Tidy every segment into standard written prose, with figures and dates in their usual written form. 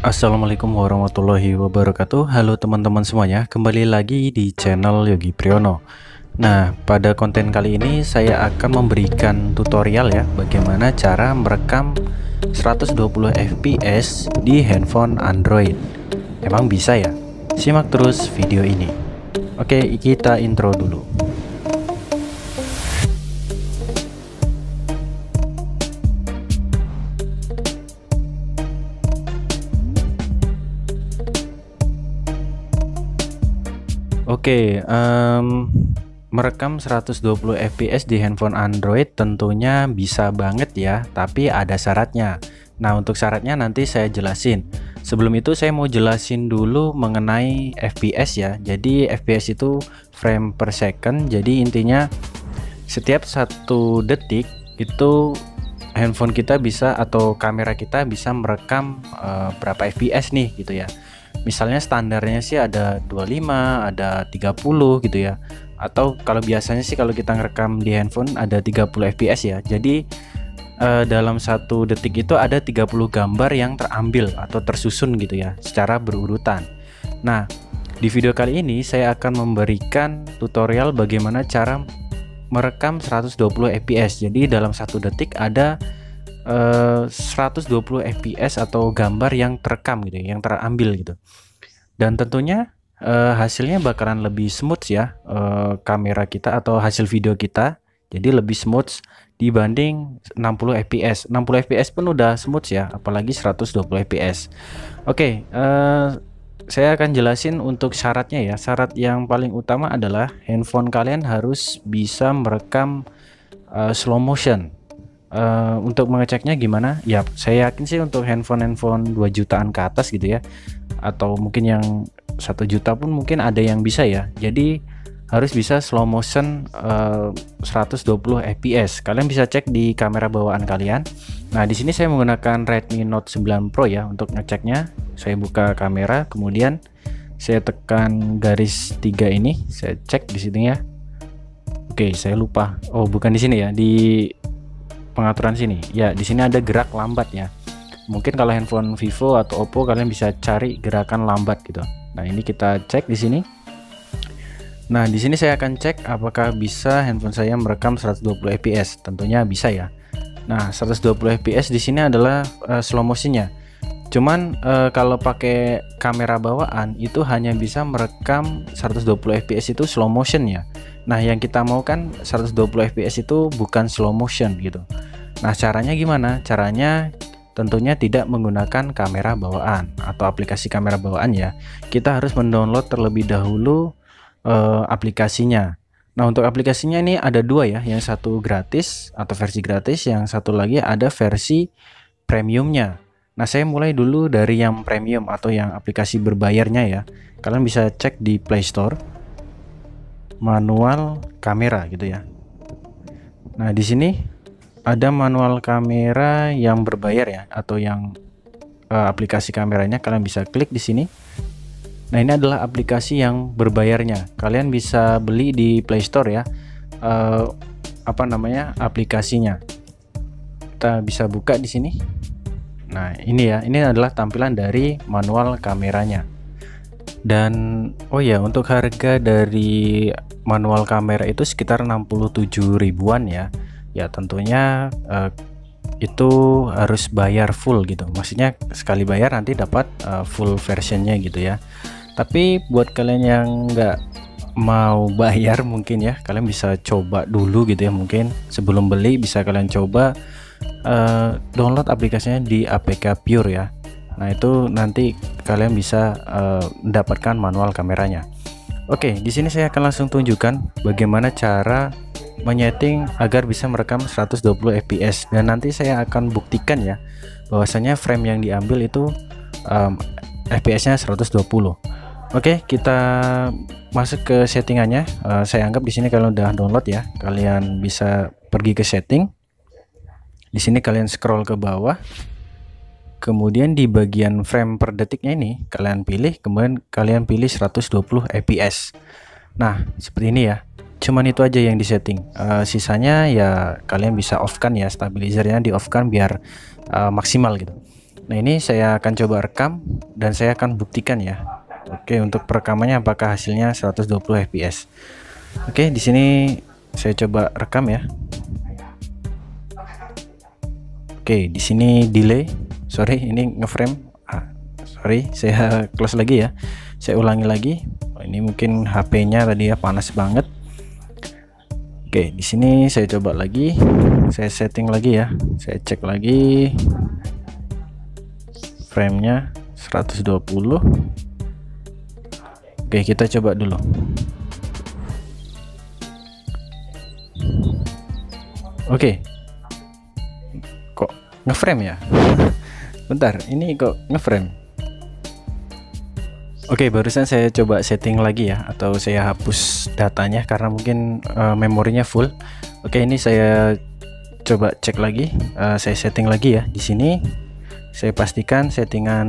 Assalamualaikum warahmatullahi wabarakatuh. Halo teman-teman semuanya, kembali lagi di channel Yogi Priyono. Nah, pada konten kali ini saya akan memberikan tutorial ya, bagaimana cara merekam 120 fps di handphone Android. Emang bisa ya? Simak terus video ini. Oke, kita intro dulu. Oke, merekam 120 fps di handphone Android tentunya bisa banget ya, tapi ada syaratnya. Nah, untuk syaratnya nanti saya jelasin. Sebelum itu saya mau jelasin dulu mengenai fps ya. Jadi fps itu frame per second, jadi intinya setiap 1 detik itu handphone kita bisa atau kamera kita bisa merekam berapa fps nih gitu ya. Misalnya standarnya sih ada 25, ada 30 gitu ya. Atau kalau biasanya sih kalau kita ngerekam di handphone ada 30 fps ya. Jadi dalam 1 detik itu ada 30 gambar yang terambil atau tersusun gitu ya, secara berurutan. Nah, di video kali ini saya akan memberikan tutorial bagaimana cara merekam 120 fps. Jadi dalam 1 detik ada 120 fps atau gambar yang terekam gitu, yang terambil gitu. Dan tentunya hasilnya bakalan lebih smooth ya, kamera kita atau hasil video kita. Jadi lebih smooth dibanding 60 fps. 60 fps pun udah smooth ya, apalagi 120 fps. Oke, saya akan jelasin untuk syaratnya ya. Syarat yang paling utama adalah handphone kalian harus bisa merekam slow motion. Untuk mengeceknya gimana ya, saya yakin sih untuk handphone 2 jutaan ke atas gitu ya, atau mungkin yang 1 juta pun mungkin ada yang bisa ya. Jadi harus bisa slow motion 120 fps. Kalian bisa cek di kamera bawaan kalian. Nah, di sini saya menggunakan Redmi Note 9 Pro ya untuk ngeceknya. Saya buka kamera, kemudian saya tekan garis 3 ini, saya cek di sini ya. Oke, saya lupa, oh bukan di sini ya, di pengaturan sini ya. Di sini ada gerak lambat ya, mungkin kalau handphone Vivo atau Oppo kalian bisa cari gerakan lambat gitu. Nah, ini kita cek di sini. Nah, di sini saya akan cek apakah bisa handphone saya merekam 120 fps. Tentunya bisa ya. Nah, 120 fps di sini adalah slow motionnya. Cuman kalau pakai kamera bawaan itu hanya bisa merekam 120 fps itu slow motion ya. Nah, yang kita mau kan 120 fps itu bukan slow motion gitu. Nah, caranya gimana? Caranya tentunya tidak menggunakan kamera bawaan atau aplikasi kamera bawaan ya. Kita harus mendownload terlebih dahulu aplikasinya. Nah, untuk aplikasinya ini ada 2 ya, yang satu gratis atau versi gratis, yang satu lagi ada versi premiumnya. Nah, saya mulai dulu dari yang premium atau yang aplikasi berbayarnya ya. Kalian bisa cek di Play Store, Manual Camera gitu ya. Nah, di sini ada Manual Camera yang berbayar ya, atau yang aplikasi kameranya. Kalian bisa klik di sini. Nah, ini adalah aplikasi yang berbayarnya. Kalian bisa beli di Play Store ya, apa namanya, aplikasinya. Kita bisa buka di sini. Nah, ini ya, ini adalah tampilan dari manual kameranya. Dan oh ya, untuk harga dari manual kamera itu sekitar 67 ribuan ya. Ya tentunya itu harus bayar full gitu. Maksudnya sekali bayar nanti dapat full versionnya gitu ya. Tapi buat kalian yang nggak mau bayar mungkin ya, kalian bisa coba dulu gitu ya, mungkin sebelum beli bisa kalian coba download aplikasinya di APK Pure ya. Nah, itu nanti kalian bisa mendapatkan manual kameranya. Oke, di sini saya akan langsung tunjukkan bagaimana cara menyeting agar bisa merekam 120 fps, dan nanti saya akan buktikan ya bahwasanya frame yang diambil itu fps-nya 120. Oke, kita masuk ke settingannya. Saya anggap di sini kalau udah download ya, kalian bisa pergi ke setting. Di sini kalian scroll ke bawah, kemudian di bagian frame per detiknya ini kalian pilih, kemudian kalian pilih 120 fps. Nah, seperti ini ya, cuman itu aja yang disetting. Sisanya ya kalian bisa off kan ya, stabilizernya di off kan biar maksimal gitu. Nah, ini saya akan coba rekam dan saya akan buktikan ya. Oke, untuk perekamannya apakah hasilnya 120 fps. Oke, di sini saya coba rekam ya. Oke, di sini delay. Sorry, ini ngeframe. Sorry, saya close lagi ya. Saya ulangi lagi. Oh, ini mungkin HP-nya tadi ya panas banget. Oke, di sini saya coba lagi. Saya setting lagi ya. Saya cek lagi. Frame-nya 120. Oke, kita coba dulu. Oke. Kok ngeframe ya? Bentar, ini kok ngeframe. Oke, barusan saya coba setting lagi ya, atau saya hapus datanya karena mungkin memorinya full. Oke, ini saya coba cek lagi. Saya setting lagi ya di sini. Saya pastikan settingan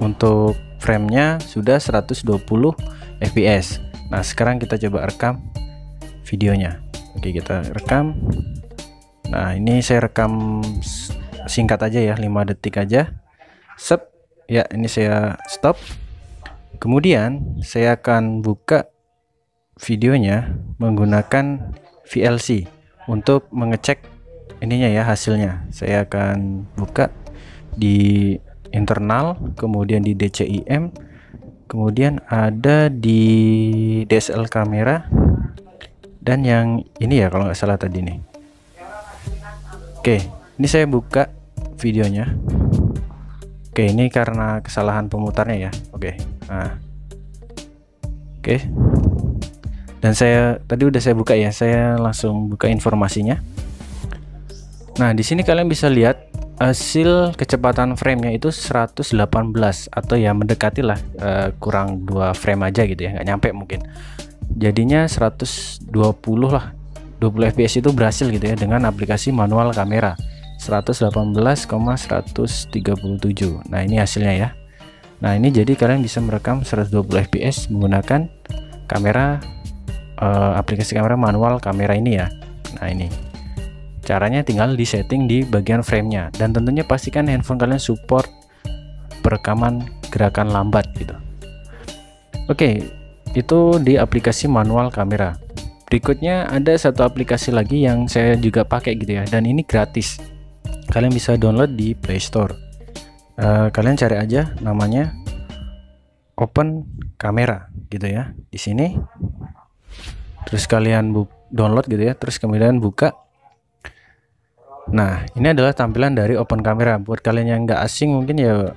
untuk framenya sudah 120 fps. Nah, sekarang kita coba rekam videonya. Oke, kita rekam. Nah, ini saya rekam singkat aja ya, 5 detik aja. Sep ya, ini saya stop, kemudian saya akan buka videonya menggunakan VLC untuk mengecek ininya ya, hasilnya. Saya akan buka di internal, kemudian di DCIM, kemudian ada di DSL kamera, dan yang ini ya kalau nggak salah tadi nih. Oke, ini saya buka videonya. Oke, ini karena kesalahan pemutarnya ya. Oke, nah. Oke, dan saya tadi udah saya buka ya, saya langsung buka informasinya. Nah, di sini kalian bisa lihat hasil kecepatan framenya itu 118, atau ya mendekati lah, kurang 2 frame aja gitu ya, nggak nyampe mungkin. Jadinya 120 lah, 20 fps itu berhasil gitu ya dengan aplikasi manual kamera 118,137. Nah, ini hasilnya ya. Nah, ini jadi kalian bisa merekam 120 fps menggunakan kamera, aplikasi kamera manual kamera ini ya. Nah, ini caranya tinggal disetting di bagian framenya, dan tentunya pastikan handphone kalian support perekaman gerakan lambat gitu. Oke, itu di aplikasi manual kamera. Berikutnya ada satu aplikasi lagi yang saya juga pakai gitu ya, dan ini gratis. Kalian bisa download di Play Store. Kalian cari aja namanya Open Camera gitu ya di sini. Terus kalian download gitu ya, terus kemudian buka. Nah, ini adalah tampilan dari Open Camera. Buat kalian yang nggak asing mungkin ya,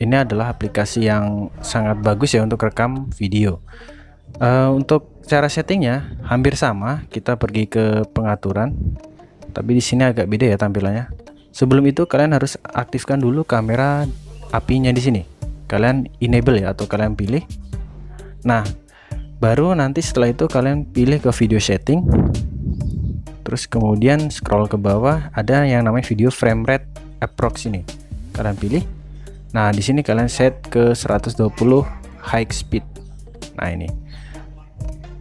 ini adalah aplikasi yang sangat bagus ya untuk rekam video. Untuk cara settingnya hampir sama. Kita pergi ke pengaturan, tapi di sini agak beda ya tampilannya. Sebelum itu kalian harus aktifkan dulu kamera apinya di sini. Kalian enable ya, atau kalian pilih. Nah, baru nanti setelah itu kalian pilih ke video setting. Terus kemudian scroll ke bawah, ada yang namanya video frame rate approx ini. Kalian pilih. Nah, di sini kalian set ke 120 high speed. Nah, ini.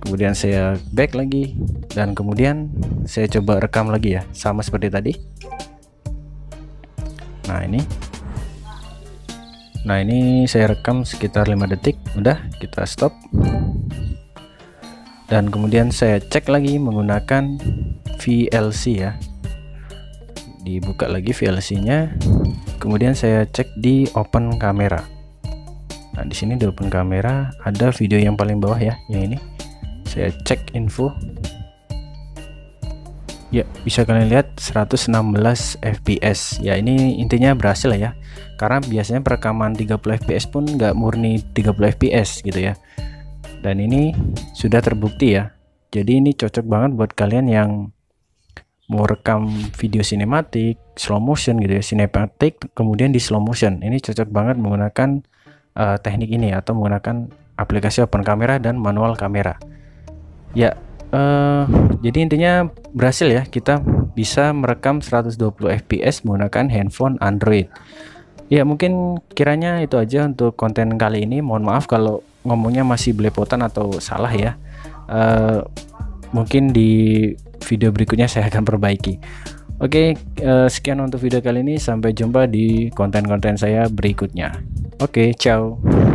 Kemudian saya back lagi, dan kemudian saya coba rekam lagi ya, sama seperti tadi. Nah, ini. Nah, ini saya rekam sekitar 5 detik. Udah, kita stop. Dan kemudian saya cek lagi menggunakan VLC ya. Dibuka lagi VLC-nya. Kemudian saya cek di Open Camera. Nah, di sini di Open Camera ada video yang paling bawah ya, yang ini. Saya cek info. Ya, bisa kalian lihat 116 fps. Ya, ini intinya berhasil ya. Karena biasanya perekaman 30 fps pun nggak murni 30 fps gitu ya. Dan ini sudah terbukti ya. Jadi ini cocok banget buat kalian yang mau rekam video sinematik, slow motion gitu ya, sinematik kemudian di slow motion. Ini cocok banget menggunakan teknik ini, atau menggunakan aplikasi Open Camera dan manual kamera. Ya, jadi intinya berhasil ya, kita bisa merekam 120 fps menggunakan handphone Android. Ya, mungkin kiranya itu aja untuk konten kali ini. Mohon maaf kalau ngomongnya masih belepotan atau salah ya. Mungkin di video berikutnya saya akan perbaiki. Oke, sekian untuk video kali ini. Sampai jumpa di konten-konten saya berikutnya. Oke, ciao.